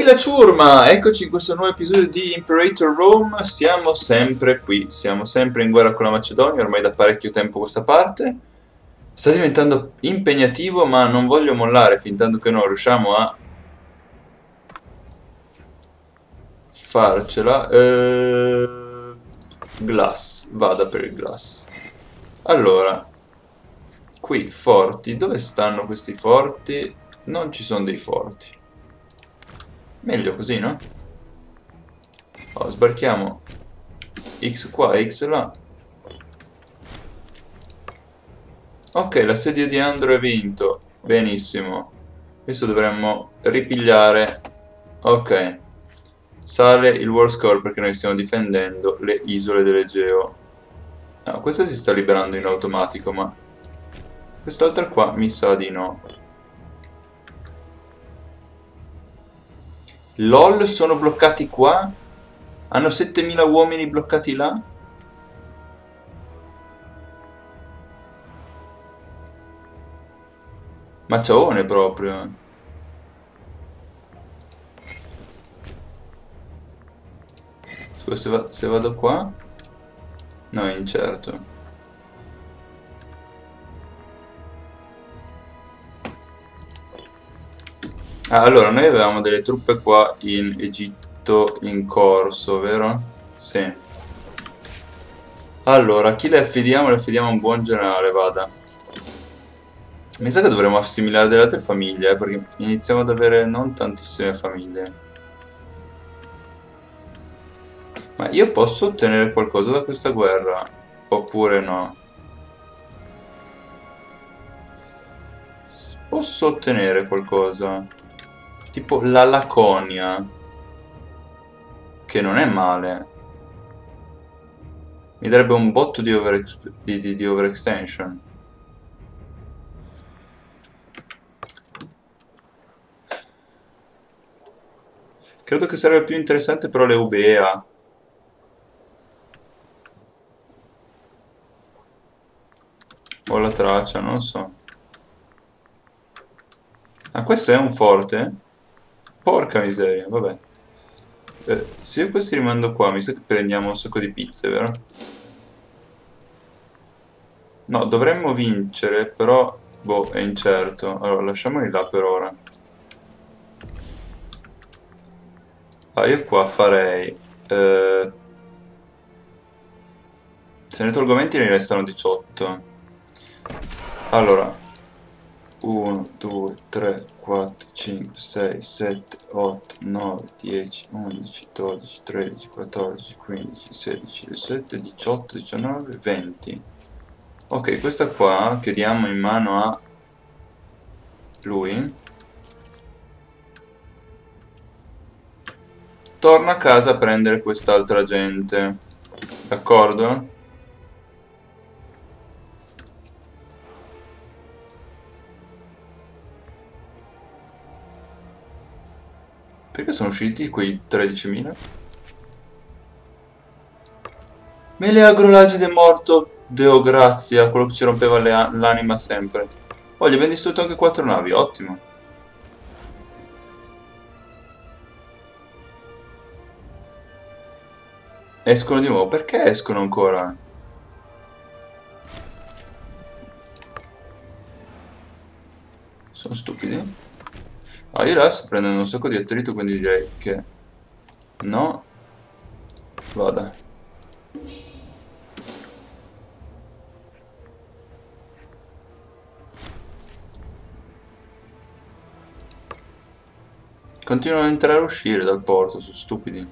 Ehi la ciurma! Eccoci in questo nuovo episodio di Imperator Rome. Siamo sempre qui, siamo sempre in guerra con la Macedonia, ormai da parecchio tempo questa parte. Sta diventando impegnativo, ma non voglio mollare fin tanto che non riusciamo a farcela. Glass, vada per il glass. Allora, qui forti, dove stanno questi forti? Non ci sono dei forti. Meglio così, no? Oh, sbarchiamo X qua, X là. Ok, l'assedio di Andro è vinto. Benissimo. Adesso dovremmo ripigliare. Ok. Sale il war score perché noi stiamo difendendo le isole dell'Egeo. No, questa si sta liberando in automatico, ma quest'altra qua mi sa di no. LOL, sono bloccati qua? Hanno 7000 uomini bloccati là? Macciaone proprio. Scusa, se vado qua? No, è incerto. Ah, allora, noi avevamo delle truppe qua in Egitto in corso, vero? Sì. Allora, a chi le affidiamo? Le affidiamo a un buon generale, vada. Mi sa che dovremmo assimilare delle altre famiglie, perché iniziamo ad avere non tantissime famiglie. Ma io posso ottenere qualcosa da questa guerra? Oppure no? Posso ottenere qualcosa? Tipo la Laconia, che non è male. Mi darebbe un botto di overextension. Credo che sarebbe più interessante però l'Eubea. O la Traccia, non so. Ah, questo è un forte? Porca miseria, vabbè. Se io questi li mando qua, mi sa che prendiamo un sacco di pizze, vero? No, dovremmo vincere, però... boh, è incerto. Allora, lasciamoli là per ora. Ah, io qua farei... se ne tolgo 20 ne restano 18. Allora... 1, 2, 3, 4, 5, 6, 7, 8, 9, 10, 11, 12, 13, 14, 15, 16, 17, 18, 19, 20. Ok, questa qua che diamo in mano a lui. Torna a casa a prendere quest'altra gente. D'accordo? Perché sono usciti quei 13.000? Meleagrolagide è morto, Deo grazia, quello che ci rompeva l'anima sempre. Oh, gli abbiamo distrutto anche 4 navi, ottimo. Escono di nuovo, perché escono ancora? Sono stupidi. Ah, io là sto prendendo un sacco di attrito, quindi direi che no. Vada. Continuano ad entrare e uscire dal porto, sono stupidi.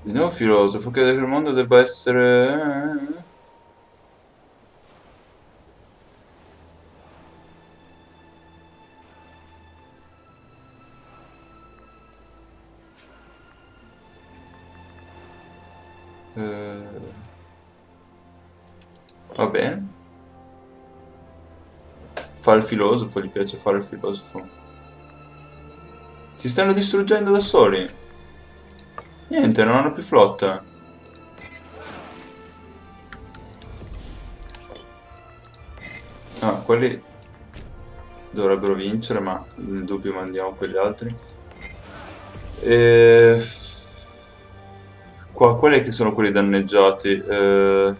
Di nuovo filosofo, credo che il mondo debba essere... va bene. Fa il filosofo, gli piace fare il filosofo. Si stanno distruggendo da soli. Niente, non hanno più flotta. quelli dovrebbero vincere, ma nel dubbio mandiamo quegli altri. E... qua, quali che sono quelli danneggiati? Non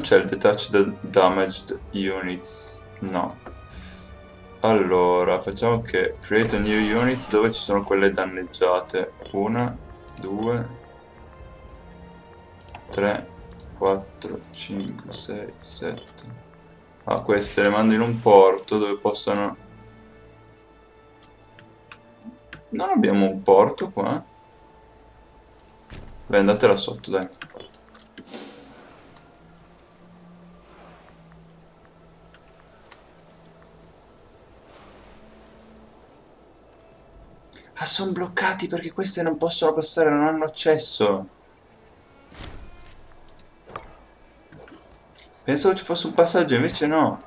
c'è il Detached Damaged Units, no. Allora, facciamo che create a new unit dove ci sono quelle danneggiate. 1, 2, 3, 4, 5, 6, 7. Ah, queste le mando in un porto dove possano... Non abbiamo un porto qua? Beh, andate là sotto, dai. Ah, sono bloccati perché queste non possono passare, non hanno accesso. Pensavo ci fosse un passaggio, invece no.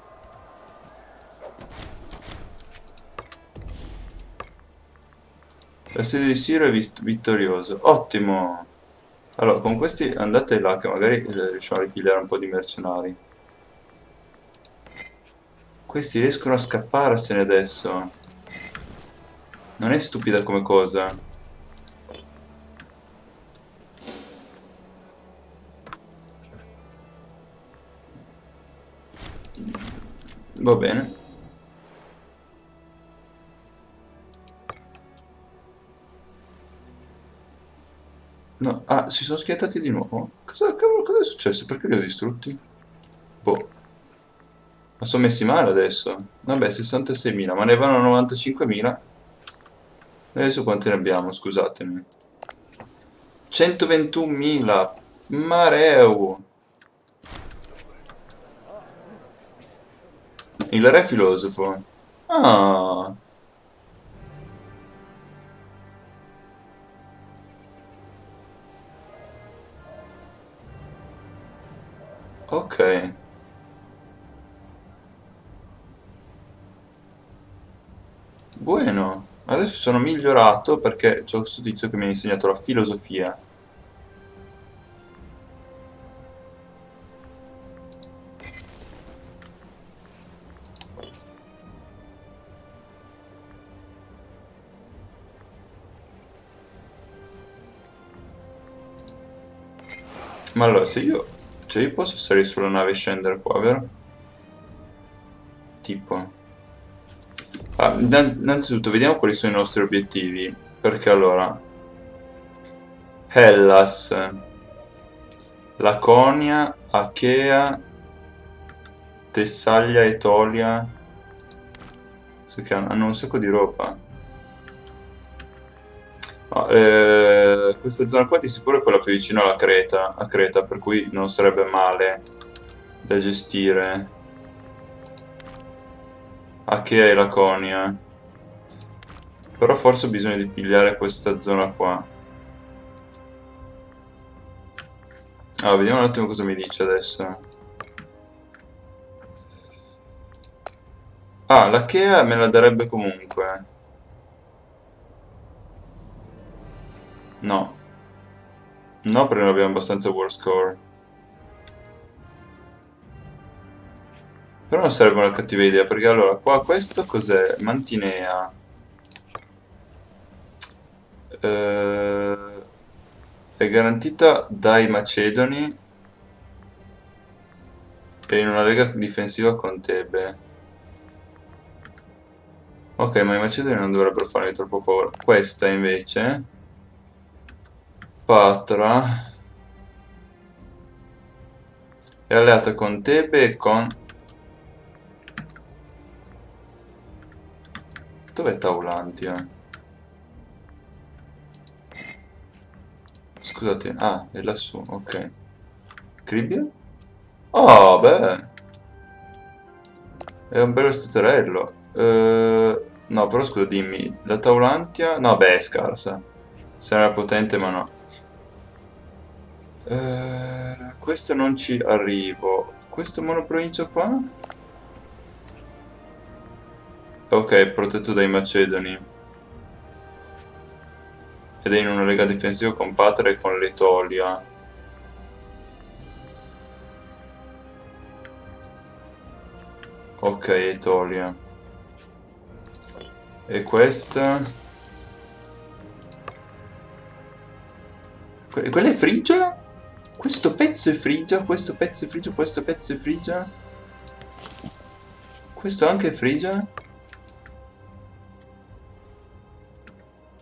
L'assedio di Siro è vittorioso. Ottimo. Allora, con questi andate là che magari riusciamo a ripigliare un po' di mercenari. Questi riescono a scapparsene adesso. Non è stupida come cosa. Va bene. No, ah, si sono schiantati di nuovo. Cosa, cavolo, cosa è successo? Perché li ho distrutti? Boh. Ma sono messi male adesso. Vabbè, 66.000, ma ne vanno 95.000. Adesso quanti ne abbiamo? Scusatemi. 121.000. Mareo. Il re filosofo. Ah. Ok. Buono. Adesso sono migliorato perché c'ho questo tizio che mi ha insegnato la filosofia. Ma allora, se io... cioè io posso salire sulla nave e scendere qua, vero? Tipo... Ah, innanzitutto vediamo quali sono i nostri obiettivi, perché allora Hellas, Laconia, Achea, Tessaglia, Etolia, so che hanno un sacco di roba. Questa zona qua di sicuro è quella più vicina alla Creta, a Creta, per cui non sarebbe male da gestire. Achea e Laconia. Però forse ho bisogno di pigliare questa zona qua. Allora, vediamo un attimo cosa mi dice adesso. Ah, l'Achea me la darebbe comunque. No. No, perché non abbiamo abbastanza war score. Però non sarebbe una cattiva idea, perché allora qua questo cos'è? Mantinea. È garantita dai Macedoni e in una lega difensiva con Tebe. Ok, ma i Macedoni non dovrebbero farmi troppo paura. Questa invece Patra è alleata con Tebe e con... Dov'è Taulantia? Scusate, ah, è lassù, ok. Cribia? Oh, beh! È un bello staterello. No, però scusa, dimmi, la Taulantia... No, beh, è scarsa. Sarà potente, ma no. Questo non ci arrivo. Questo monoprovincio qua? Ok, protetto dai Macedoni. Ed è in una lega difensiva con Patra e con l'Etolia. Ok, Etolia. E questa? Quella è Frigia? Questo pezzo è Frigia, questo pezzo è Frigia, questo pezzo è Frigia. Questo anche è Frigia?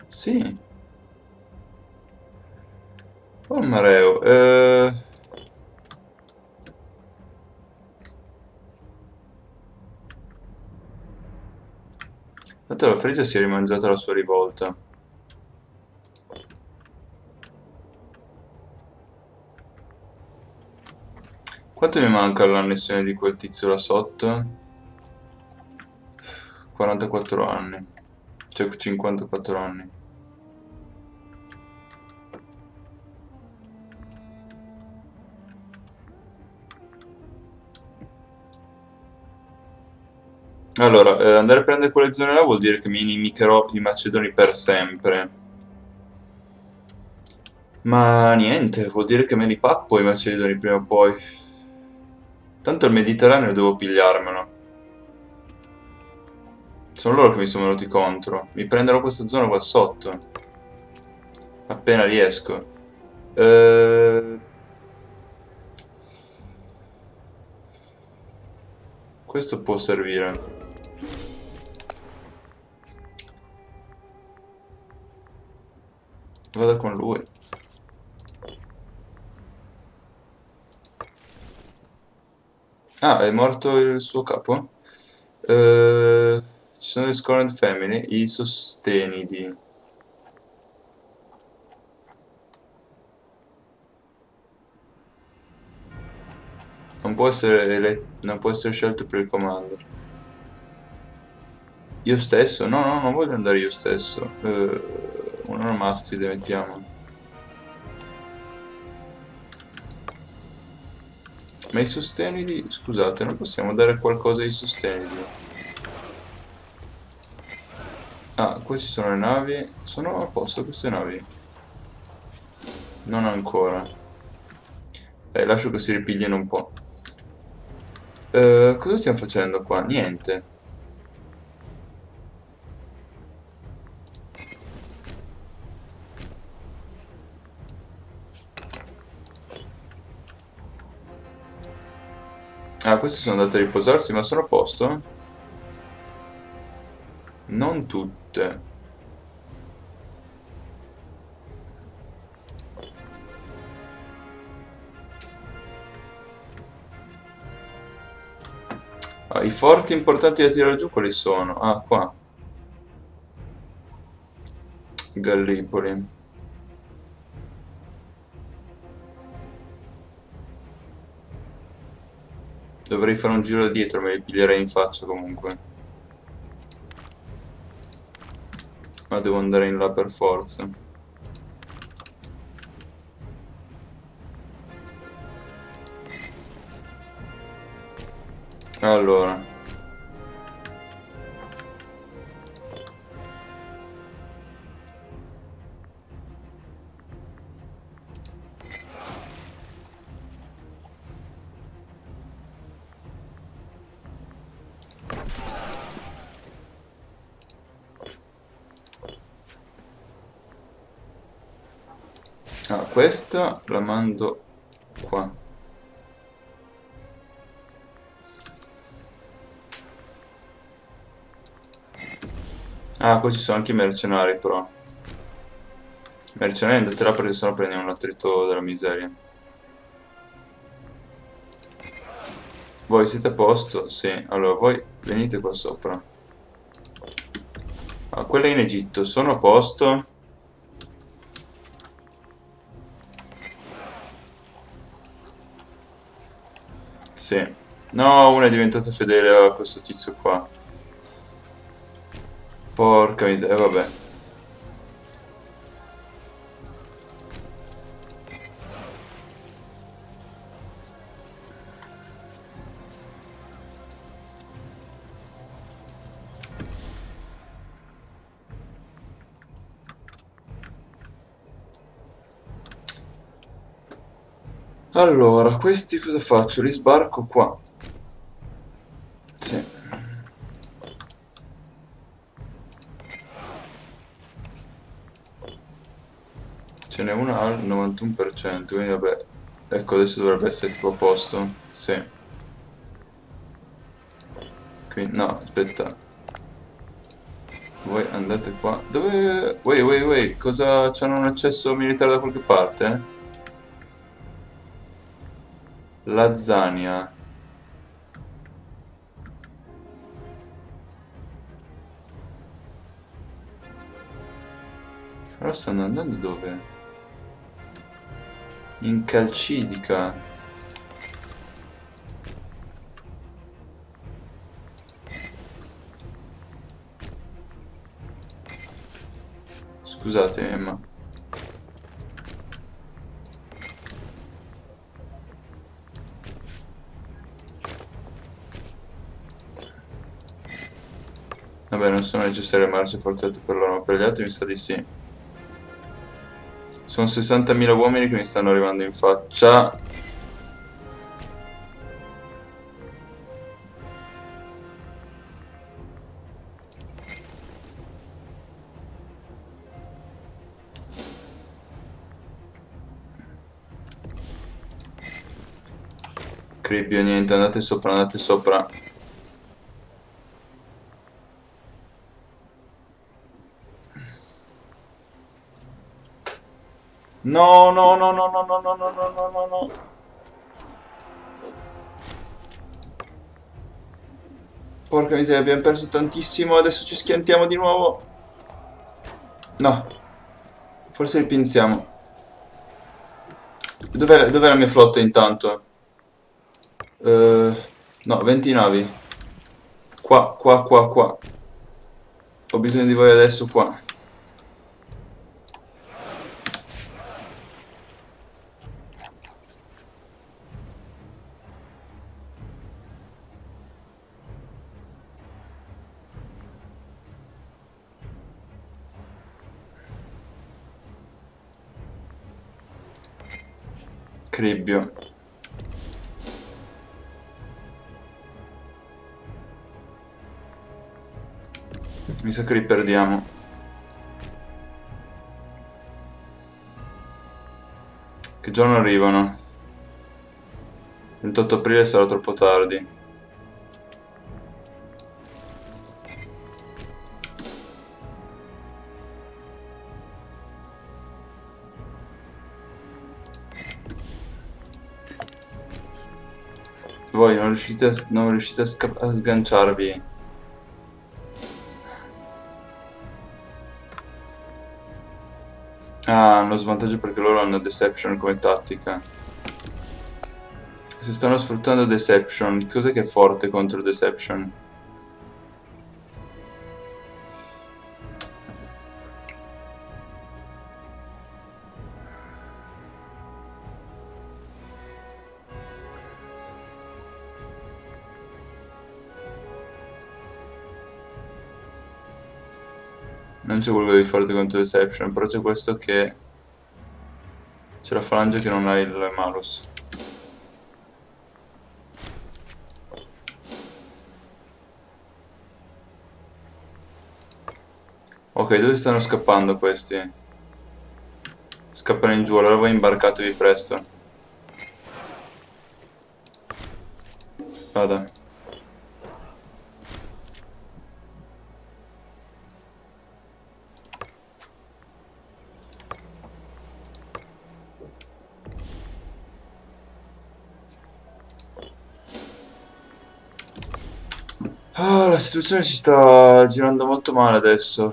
Sì. Oh Mareo, tanto la Frigia si è rimangiata la sua rivolta. Quanto mi manca l'annessione di quel tizio là sotto? 44 anni. Cioè 54 anni. Allora, andare a prendere quelle zone là vuol dire che mi inimicherò i macedoni per sempre. Ma niente, vuol dire che me li pappo i macedoni prima o poi. Tanto il Mediterraneo devo pigliarmelo. Sono loro che mi sono venuti contro. Mi prenderò questa zona qua sotto. Appena riesco. Questo può servire. Vado con lui. Ah, è morto il suo capo? Ci sono le Scorned Family, i Sostenidi. Non può essere scelto per il comando. Io stesso? No, no, non voglio andare io stesso. Un onomastide mettiamo. Ma i sostenidi, scusate, non possiamo dare qualcosa ai sostenidi. Ah, queste sono le navi. Sono a posto queste navi? Non ancora. Lascio che si ripiglino un po'. Cosa stiamo facendo qua? Niente. Ah, questi sono andati a riposarsi, ma sono a posto? Non tutte. Ah, i forti importanti da tirare giù quali sono? Ah, qua. Gallipoli. Dovrei fare un giro da dietro, me li piglierei in faccia comunque. Ma devo andare in là per forza. Allora. Ah, questa la mando qua. Ah, qua ci sono anche i mercenari però. Mercenari andatela perché sennò prendiamo un attrito della miseria. Voi siete a posto? Sì, allora voi venite qua sopra. Ah, quella in Egitto, sono a posto. Sì. No, una è diventata fedele a questo tizio qua. Porca miseria, vabbè. Allora, questi cosa faccio? Li sbarco qua. Sì. Ce n'è una al 91%, quindi vabbè. Ecco, adesso dovrebbe essere tipo a posto. Sì. Quindi, no, aspetta. Voi andate qua. Dove... Wait, cosa... C'hanno un accesso militare da qualche parte? Lazzania. Però stanno andando dove? In Calcidica. Scusate, ma... Vabbè, non sono necessarie marce forzate per loro, ma per gli altri mi sa di sì. Sono 60.000 uomini che mi stanno arrivando in faccia. Cribbio, niente, andate sopra, andate sopra. No. Porca miseria, abbiamo perso tantissimo. Adesso ci schiantiamo di nuovo. No. Forse ripensiamo. Dov'è la mia flotta intanto? No, 20 navi. Qua. Ho bisogno di voi adesso qua. Cribbio. Mi sa che li perdiamo. Che giorno arrivano? 28 aprile sarà troppo tardi. Voi non riuscite a sganciarvi. Ah, hanno svantaggio perché loro hanno Deception come tattica. Se stanno sfruttando Deception, cos'è che è forte contro Deception? Non c'è quello di forte contro Deception, però c'è questo che... C'è la falange che non ha il malus. Ok, dove stanno scappando questi? Scappano in giù, allora voi imbarcatevi presto. Vada. La situazione si sta girando molto male adesso.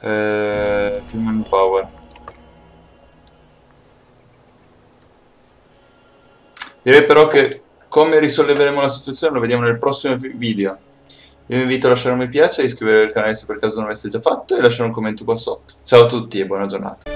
Più manpower. Direi però che come risolleveremo la situazione lo vediamo nel prossimo video. Io vi invito a lasciare un mi piace, a iscrivervi al canale se per caso non l'aveste già fatto e lasciare un commento qua sotto. Ciao a tutti e buona giornata.